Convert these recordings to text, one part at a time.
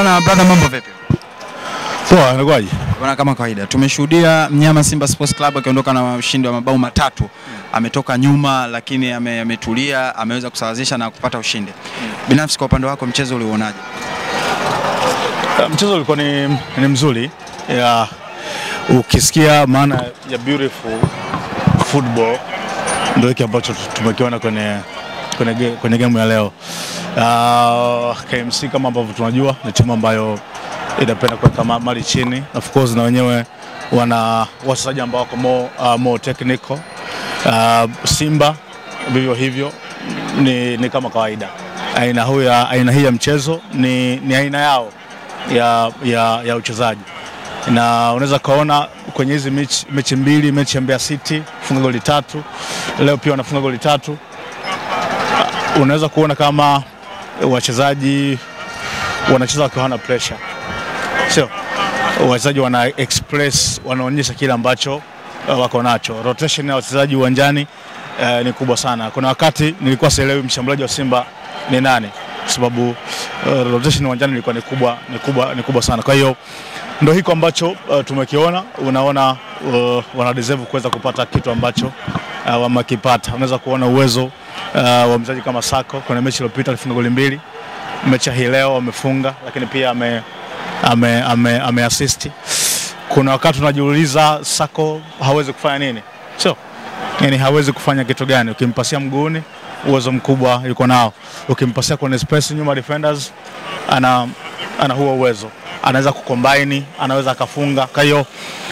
Bana brother, mambo vipi? Poa, inakuaje? Bana kama kawaida. Tumeshuhudia mnyama Simba Sports Club akiondoka na ushindi wa mabao matatu. Ametoka nyuma lakini ametulia, ameweza kusawazisha na kupata ushindi. Binafsi kwa upande wako mchezo ulionaje? Mchezo ulikuwa ni mzuri. Ya ukisikia maana ya beautiful football ndio kile ambacho tumekiona kwenye game ya leo. KMC kama ambavyo tunajua ni timu ambayo inapenda kuweka mali chini, of course na wenyewe wana wachezaji ambao wako more technical. Simba vivyo hivyo ni kama kawaida. Aina hii ya mchezo ni aina yao ya uchezaji. Na unaweza kaona kwenye hizi mechi mbili, mechi ya Mbeya City kufunga goli 3, leo pia wanafunga goli 3. Unaweza kuona kama wachezaji wanacheza wakiwa na pressure. Sio wachezaji wana express, wanaonyesha kile ambacho wako nacho. Rotation ya wachezaji uwanjani ni kubwa sana. Kuna wakati nilikuwa sielewi mshambuliaji wa Simba ni nani kwa sababu rotation uwanjani ilikuwa ni kubwa sana. Kwa hiyo ndio hiko ambacho tumekiona. Unaona wana deserve kuweza kupata kitu ambacho wamekipata. Unaweza kuona uwezo wa mchezaji kama Sako. Kuna mechi iliyopita alifunga goli 2. Mechi hii leo amefunga, lakini pia ame assist. Kuna wakati tunajiuliza Sako hawezi kufanya nini? Sio. Yaani hawezi kufanya kitu gani? Ukimpasia mguuni uwezo mkubwa yuko nao. Ukimpasia kwenye space nyuma defenders ana huo uwezo. Anaweza kukombine, anaweza akafunga. Kwa hiyo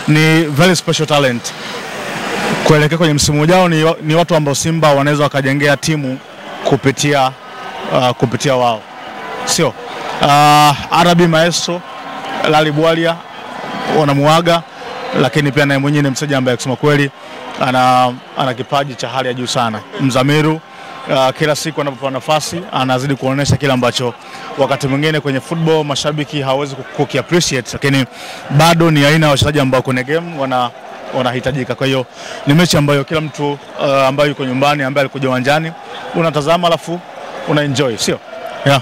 ni very special talent. Kuelekea kwenye msimu ujao ni watu ambao Simba wanaweza wakajengea timu kupitia wao. Sio. Arabi Maeso, Lali Bwalia wanamuaga, lakini pia naye mwenyewe ni mchezaji ambaye kusema kweli ana kipaji cha hali ya juu sana. Mzamiru kila siku anapopewa nafasi anazidi kuonesha kile ambacho wakati mwingine kwenye football mashabiki hawezi kukiappreciate, lakini bado ni aina ya wachezaji ambao kwenye game wanahitajika. Kwa hiyo ni mechi ambayo kila mtu ambaye yuko nyumbani, ambaye alikuja uwanjani, unatazama alafu unaenjoy, sio? Yeah.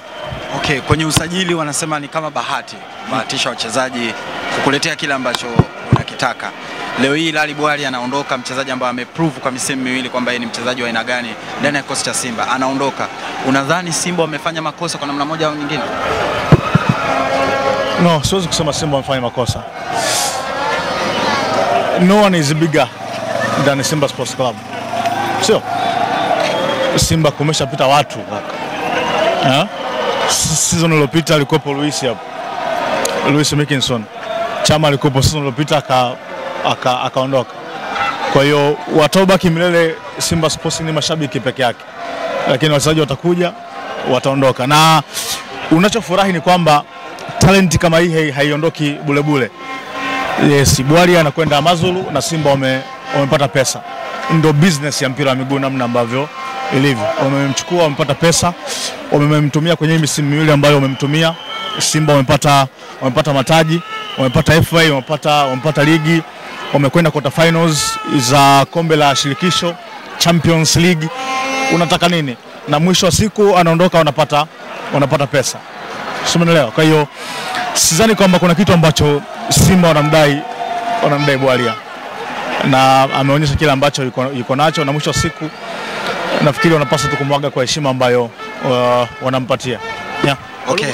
Okay, kwenye usajili wanasema ni kama bahatisha wachezaji kukuletea kile ambacho unakitaka. Leo hii Lali Bwali anaondoka, mchezaji ambaye ameprove kwa misimu miwili kwamba yeye ni mchezaji wa aina gani ndani ya kikosi cha Simba. Anaondoka. Unadhani Simba wamefanya makosa kwa namna moja au nyingine? No, siwezi kusema Simba wamefanya makosa. No one is bigger than Simba Sports Club. Sio. Simba kumeshapita watu. Ha? Season iliyopita alikuwepo Luis hapo. Luis McKinson. Chama alikuwepo season iliyopita akaondoka. Kwa hiyo watobaki milele Simba Sports ni mashabiki peke yake. Lakini wachezaji watakuja, wataondoka. Na unachofurahi ni kwamba talent kama hii haiondoki bure bure. Yes, Bwali anakwenda Amazulu na Simba wamepata pesa. Ndio business ya mpira wa miguu namna ambavyo ilivyo. Wamemchukua, wamepata pesa, wamemtumia kwenye misimu miwili ambayo wamemtumia. Simba wamepata mataji, wamepata FA, wamepata ligi, wamekwenda quarter finals za kombe la shirikisho, Champions League. Unataka nini? Na mwisho wa siku anaondoka, wanapata pesa. Simuelewa. Kwa hiyo sidhani kwamba kuna kitu ambacho Simba wanamdai Bwalia. Na ameonyesha kile ambacho yuko nacho, na mwisho wa siku nafikiri wanapaswa tukumwaga kwa heshima ambayo wanampatia. Yeah. Okay.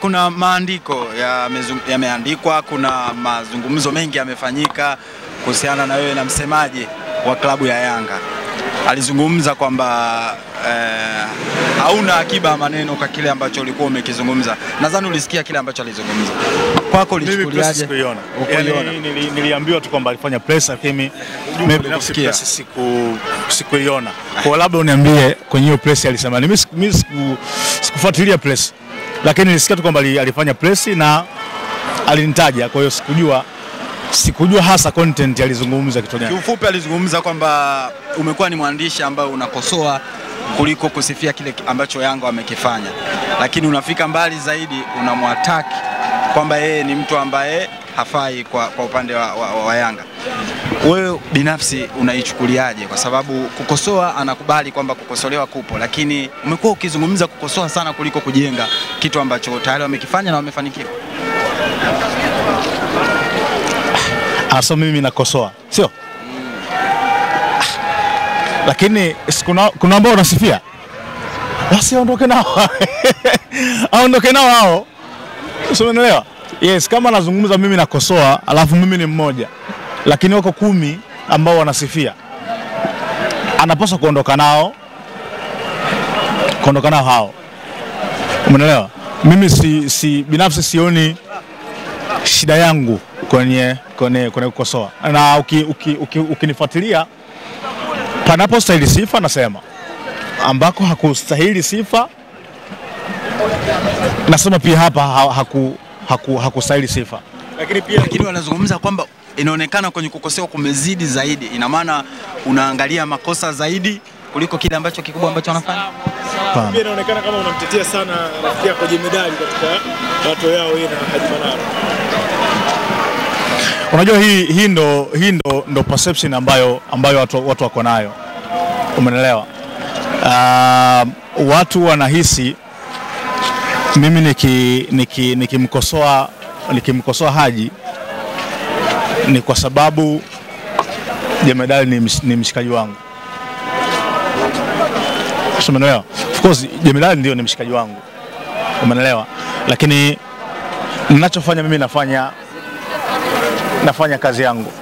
Kuna maandiko yameandikwa, kuna mazungumzo mengi yamefanyika kuhusiana na wewe na msemaji wa klabu ya Yanga. Alizungumza kwamba hauna akiba maneno kwa kile ambacho ulikuwa umekizungumza. Nadhani ulisikia kile ambacho alizungumza. Kwako ulichukuliaje? Niliambiwa tu kwamba alifanya press, lakini mimi nasikia sikuiona. Kwa labda uniambie kwenye hiyo press alisema. Mimi sikufuatilia press. Lakini nilisikia tu kwamba alifanya press na alinitaja. Kwa hiyo sikujua hasa content alizungumza kitu gani. Kiufupi alizungumza kwamba umekuwa ni mwandishi ambaye unakosoa kuliko kusifia kile ambacho Yanga wamekifanya. Lakini unafika mbali zaidi, unamwataki kwamba yeye ni mtu ambaye hafai kwa upande wa Yanga. wewe binafsi unaichukuliaje, kwa sababu kukosoa anakubali kwamba kukosolewa kupo, lakini umekuwa ukizungumza kukosoa sana kuliko kujenga kitu ambacho tayari wamekifanya na wamefanikiwa? Aso mimi nakosoa, sio? Lakini kuna ambao unasifia. Wasiondoke nao. Aondoke nao hao. Umeelewa? Yes, kama nazungumza mimi nakosoa, alafu mimi ni mmoja. Lakini wako 10 ambao wanasifia. Anapaswa kuondoka nao. Kuondoka nao hao. Umeelewa? Mimi binafsi sioni shida yangu kwenye kukosoa. Na ukinifuatilia panapo stahili sifa nasema, ambako hakustahili sifa nasema pia hapa hakustahili sifa. Lakini pia wanazungumza kwamba inaonekana kwenye kukosewa kumezidi zaidi, ina maana unaangalia makosa zaidi kuliko kile ambacho kikubwa ambacho wanafanya. Pia inaonekana kama unamtetea sana rafiki yako Jemedari katika watu yao yeye na Haji Manara. Unajua hii ndo perception ambayo watu wako nayo. Umeelewa? Watu wanahisi mimi nikimkosoa Haji ni kwa sababu Jemedari ni mshikaji wangu. Umeelewa? Of course Jemedari ndio ni mshikaji wangu. Umeelewa? Lakini ninachofanya mimi nafanya kazi yangu.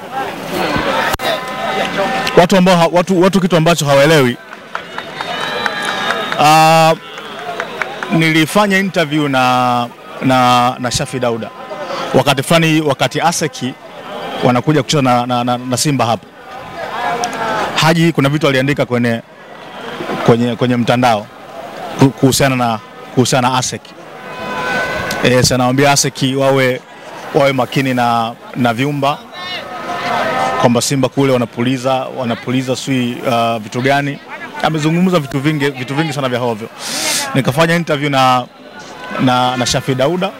Watu kitu ambacho hawaelewi. Nilifanya interview na Shafi Dauda. Wakati fulani, wakati ASEK wanakuja kucheza na Simba hapa. Haji kuna vitu aliandika kwenye mtandao kuhusiana na ASEK. Anawaambia ASEK wawe makini na viumba, kwamba Simba kule wanapuliza sui vitu gani. Amezungumza vitu vingi sana vya hovyo. Nikafanya interview na Shafi Dauda,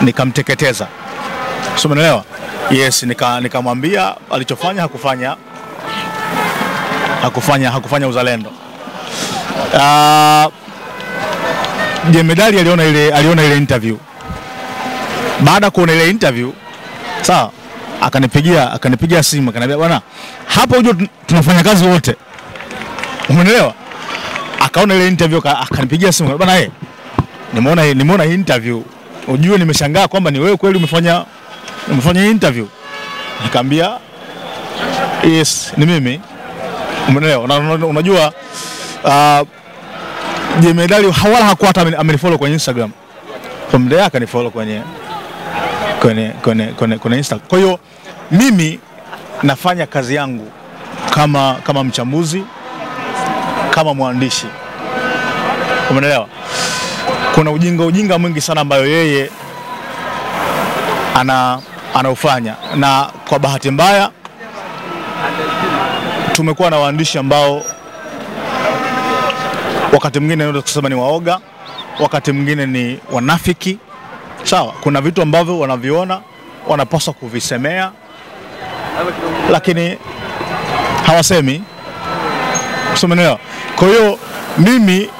nikamteketeza. Sio, umeelewa? Yes, nikamwambia alichofanya hakufanya uzalendo. Jemedari aliona ile interview. Baada kuona ile interview, sawa, akanipigia simu, akaniambia bwana, hapa unajua tunafanya kazi wote. Umeelewa? Akaona ile interview, akanipigia simu, bwana nimeona hii interview. Unajua nimeshangaa kwamba ni wewe kweli umefanya hii interview. Nikamwambia yes, ni mimi. Umeelewa? Unajua Jemedari hawala hakuwa hata amenifollow kwenye Instagram. From there akanifollow kwenye Instagram. Kwa hiyo mimi nafanya kazi yangu kama mchambuzi, kama mwandishi. Umeelewa? Kuna ujinga mwingi sana ambayo yeye anaufanya, na kwa bahati mbaya tumekuwa na waandishi ambao wakati mwingine unaweza kusema ni waoga, wakati mwingine ni wanafiki. Sawa, kuna vitu ambavyo wanaviona wanapaswa kuvisemea, lakini hawasemi. Umeelewa? Kwa hiyo mimi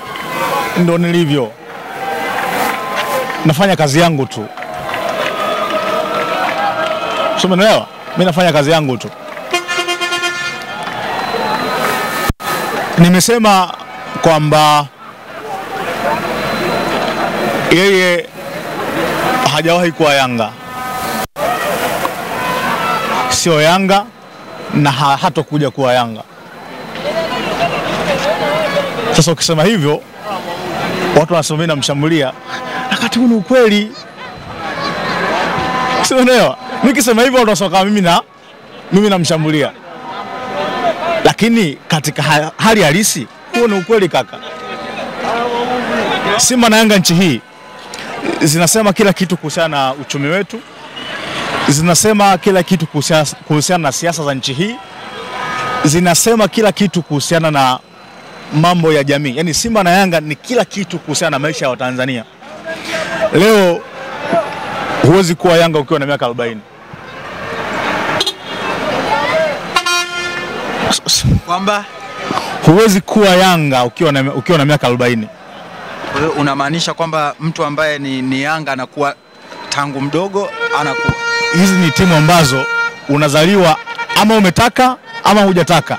ndo nilivyo. Nafanya kazi yangu tu. Umeelewa? Mimi nafanya kazi yangu tu. Nimesema kwamba yeye hajawahi kuwa Yanga. Sio Yanga na hatokuja kuwa Yanga. Sasa ukisema hivyo watu wanasema na mshambulia, wakati ni ukweli. Sio leo. Nikisema hivyo watu wanasema mimi namshambulia. Lakini katika hali halisi huo ni ukweli kaka. Simba na Yanga nchi hii zinasema kila kitu kuhusiana na uchumi wetu. Zinasema kila kitu kuhusiana na siasa za nchi hii. Zinasema kila kitu kuhusiana na mambo ya jamii. Yani Simba na Yanga ni kila kitu kuhusiana na maisha ya Watanzania. Leo huwezi kuwa Yanga ukiwa na miaka 40. Kwamba huwezi kuwa Yanga ukiwa na miaka 40. Kwa hiyo unamaanisha kwamba mtu ambaye ni Yanga anakuwa tangu mdogo anakuwa. Hizi ni timu ambazo unazaliwa ama umetaka ama hujataka.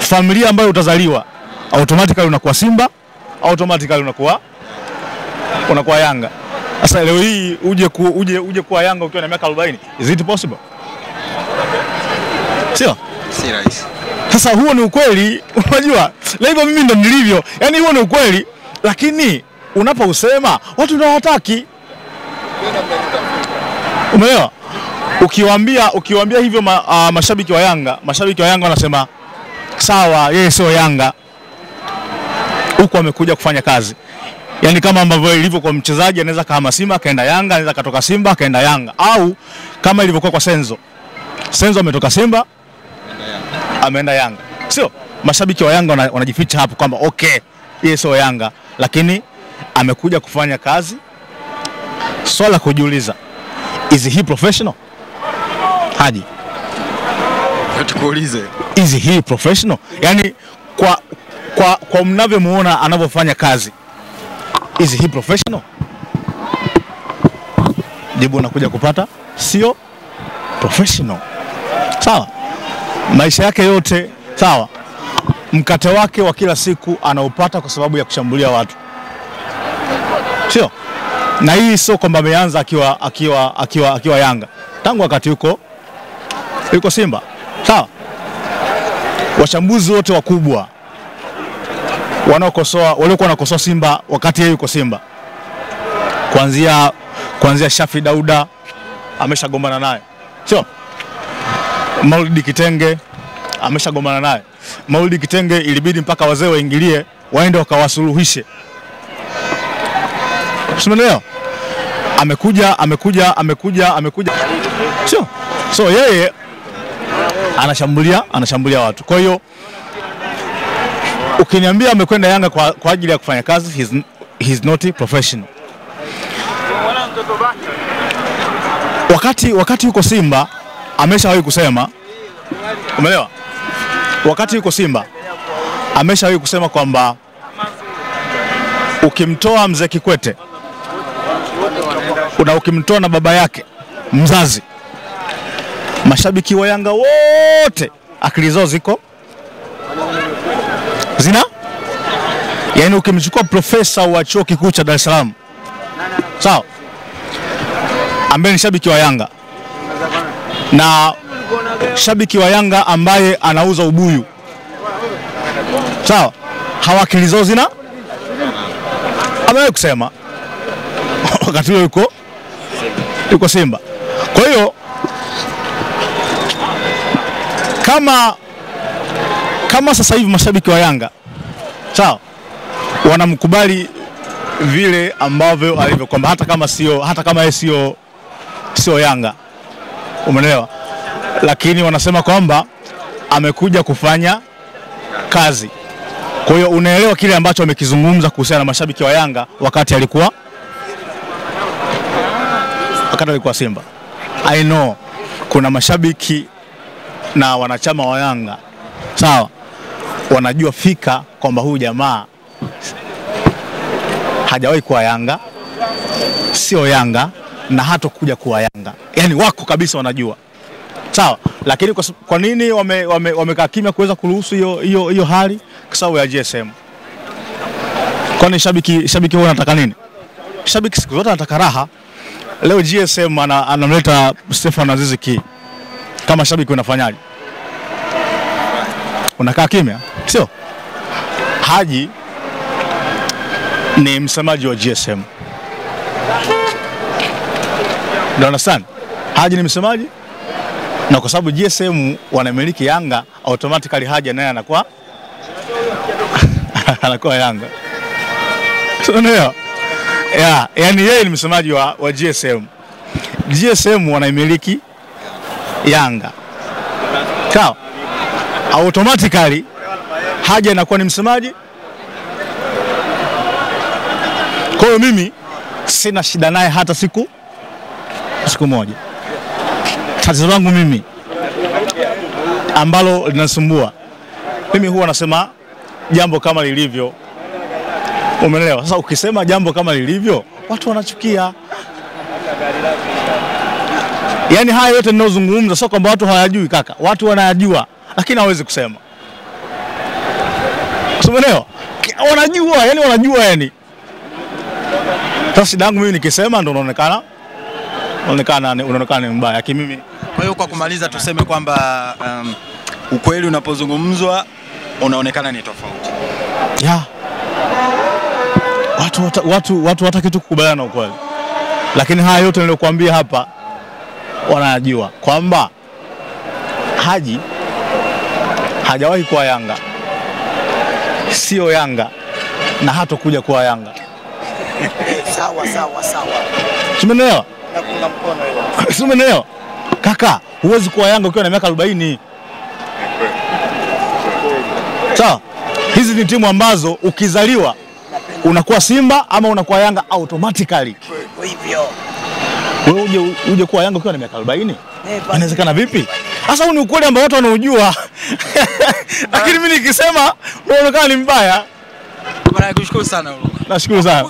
Familia ambayo utazaliwa automatically unakuwa Simba, automatically unakuwa Yanga. Sasa leo hii uje kuwa Yanga ukiwa na miaka 40. Is it possible? Sio? Si rahisi. Sasa huo ni ukweli, unajua. Leo mimi ndo nilivyo. Yaani huo ni ukweli, lakini unapousema watu ndio hawataki. Umeelewa? Ukiwaambia hivyo mashabiki wa Yanga wanasema sawa, yeye sio Yanga. Huko amekuja kufanya kazi. Yaani kama ambavyo ilivyo kwa mchezaji anaweza kama Simba kaenda Yanga, anaweza katoka Simba kaenda Yanga, au kama ilivyokuwa kwa Senzo. Senzo ametoka Simba ameenda Yanga. Sio? Mashabiki wa Yanga wanajificha hapo kwamba okay, yeye sio Yanga, lakini amekuja kufanya kazi. Swala kujiuliza, is he professional? Haji. Tukuulize, is he professional? Yaani kwa mnavyomuona anavyofanya kazi, is he professional? Jibu unakuja kupata sio professional. Sawa. Maisha yake yote, sawa. Mkate wake wa kila siku anaupata kwa sababu ya kushambulia watu. Sio? Na hii sio kwamba ameanza akiwa Yanga. Tangu wakati yuko Simba. Sawa. Washambuzi wote wakubwa waliokuwa wanakosoa Simba wakati yeye yuko Simba, kuanzia Shafi Dauda ameshagombana naye, sio? Maulidi Kitenge ameshagombana naye. Maulidi Kitenge ilibidi mpaka wazee waingilie waende wakawasuluhishe. Usimwelewa? Amekuja, sio? So yeye anashambulia watu. Kwa hiyo ukiniambia amekwenda Yanga kwa ajili ya kufanya kazi, he's not a professional. Wakati yuko Simba ameshawahi kusema, umeelewa? Wakati yuko Simba ameshawahi kusema kwamba ukimtoa Mzee Kikwete ukimtoa na baba yake mzazi, mashabiki wa Yanga wote akili zao ziko zina? Yaani ukimchukua profesa wa chuo kikuu cha Dar es Salaam, sawa, ambaye ni shabiki wa Yanga, na shabiki wa Yanga ambaye anauza ubuyu, sawa, hawakilizo zina? Amewahi kusema wakati yuko Simba. Kwa hiyo kama sasa hivi mashabiki wa Yanga, sawa, wanamkubali vile ambavyo alivyo, kwamba hata kama sio Yanga, umeelewa, lakini wanasema kwamba amekuja kufanya kazi. Kwa hiyo unaelewa kile ambacho amekizungumza kuhusiana na mashabiki wa Yanga wakati alikuwa Simba. I know kuna mashabiki na wanachama wa Yanga, sawa, wanajua fika kwamba huyu jamaa hajawahi kuwa Yanga, sio Yanga, na hatokuja kuwa Yanga. Yaani wako kabisa wanajua. Sawa, lakini kwa nini wamekaa kimya kuweza kuruhusu hiyo hali? Kwa sababu ya GSM. Kwani shabiki huyo anataka nini? Shabiki siku zote anataka raha. Leo GSM anamleta Stefan Aziziki. Kama shabiki unafanyaje? Unakaa kimya, sio? Haji ni msemaji wa GSM. Ndio understand? Haji ni msemaji, na kwa sababu GSM wanamiliki Yanga, automatically Haji naye anakuwa Yanga. So ndio. Yeah, yani yeye ni msemaji wa GSM. GSM wanamiliki Yanga. Sawa? Automatically Haja inakuwa ni msemaji. Kwa hiyo mimi sina shida naye hata siku moja. Tatizo langu mimi ambalo linasumbua. Mimi huwa nasema jambo kama lilivyo. Umeelewa? Sasa ukisema jambo kama lilivyo, watu wanachukia. Yaani haya yote ninazungumza sio kwamba watu hawajui kaka. Watu wanajua, lakini hawezi kusema. Umeelewa? Wanajua, yani wanajua yani. Sasa dangu mimi nikisema ndo unaonekana mbaya. Lakini mimi kwa hiyo kwa kumaliza tuseme kwamba ukweli unapozungumzwa unaonekana ni tofauti. Yeah. Watu wataki tu kukubaliana ukweli. Lakini haya yote niliyokuambia hapa wanajua kwamba Haji hajawahi kwa Yanga. Sio Yanga na hatokuja kwa Yanga. sawa. Tumeelewa? Nakunga mkono hilo. Tumeelewa? Kaka, huwezi kuwa Yanga ukiwa na miaka 40. Sawa. Hizi ni timu ambazo ukizaliwa unakuwa Simba ama unakuwa Yanga automatically. Kwa hivyo wewe uje kuwa Yanga ukiwa na miaka 40? Inawezekana vipi? Sasa ni ukweli ambao watu wanaujua. Lakini mimi nikisema unaonekana ni mbaya. Bwana, nakushukuru sana. Nashukuru sana.